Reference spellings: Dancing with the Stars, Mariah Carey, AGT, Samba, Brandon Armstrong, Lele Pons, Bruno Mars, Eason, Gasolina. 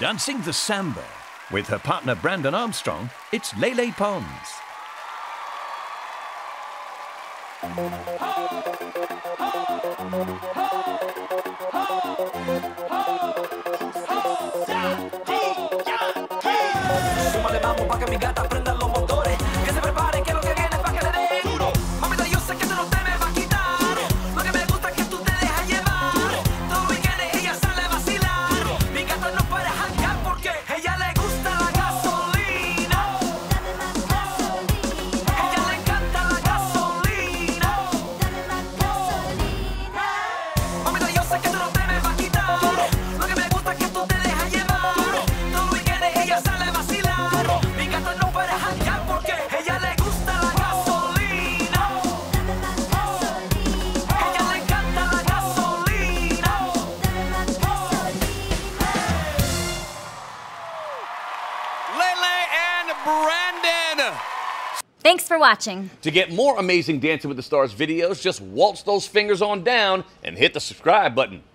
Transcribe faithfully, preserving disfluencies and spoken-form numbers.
Dancing the Samba. With her partner Brandon Armstrong, it's Lele Pons. Súmale, vamos, pa' que mi gata prenda los motores. Que se prepare, que lo que viene pa' que le dé duro. Mamita, yo sé que tú no te me vas a quitar. Lo que me gusta es que tú te dejas llevar. Todo weekend ella sale a vacilar. Mi gata no para jangar porque ella le gusta la gasolina. Dame más gasolina. Ella le encanta la gasolina. Dame más gasolina. Mamita, yo sé que tú no te me vas a quitar. Lo que me gusta es que tú te dejas llevar. Todo weekend ella sale a vacilar. Brandon. Thanks for watching. To get more amazing Dancing with the Stars videos, just waltz those fingers on down and hit the subscribe button.